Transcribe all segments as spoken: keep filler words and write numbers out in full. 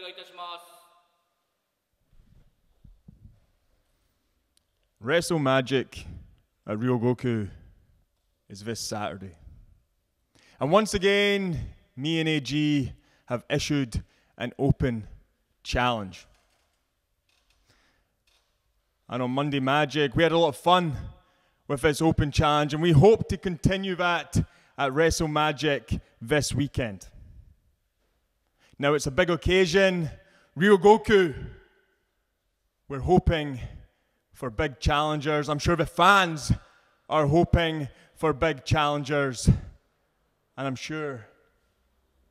願いいたします。 Wrestle Magic at Ryogoku is this Saturday. And once again, me and A G have issued an open challenge. And on Monday Magic, we had a lot of fun with this open challenge, and we hope to continue that at Wrestle Magic this weekend. Now, it's a big occasion. Ryogoku, we're hoping for big challengers. I'm sure the fans are hoping for big challengers, and I'm sure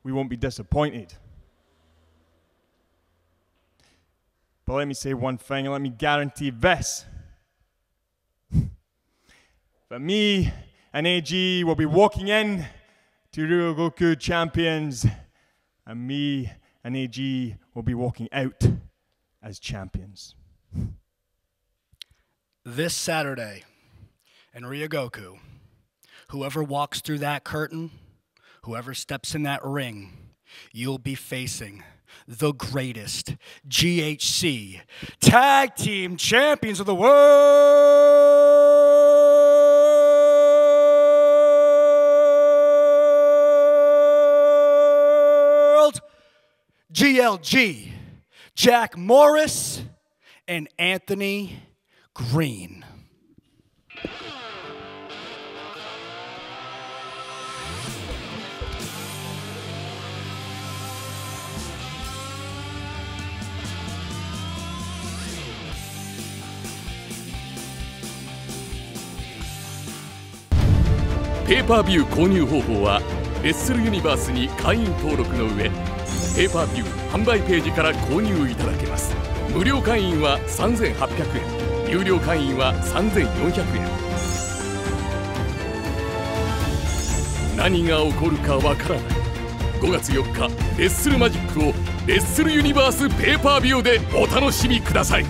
we won't be disappointed. But let me say one thing, and let me guarantee this, that me and A G will be walking in to Ryogoku champions, and me and A G will be walking out as champions. This Saturday in Ryogoku, whoever walks through that curtain, whoever steps in that ring, you'll be facing the greatest G H C Tag Team Champions of the world, G L G, Jack Morris, and Anthony Green.ペーパービュー購入方法はレッスルユニバースに会員登録の上、ペーパービュー販売ページから購入いただけます。無料会員は さんぜんはっぴゃくえん。 有料会員は さんぜんよんひゃくえん。何が起こるかわからない。ごがつよっか、レッスルマジックをレッスルユニバースペーパービューでお楽しみください。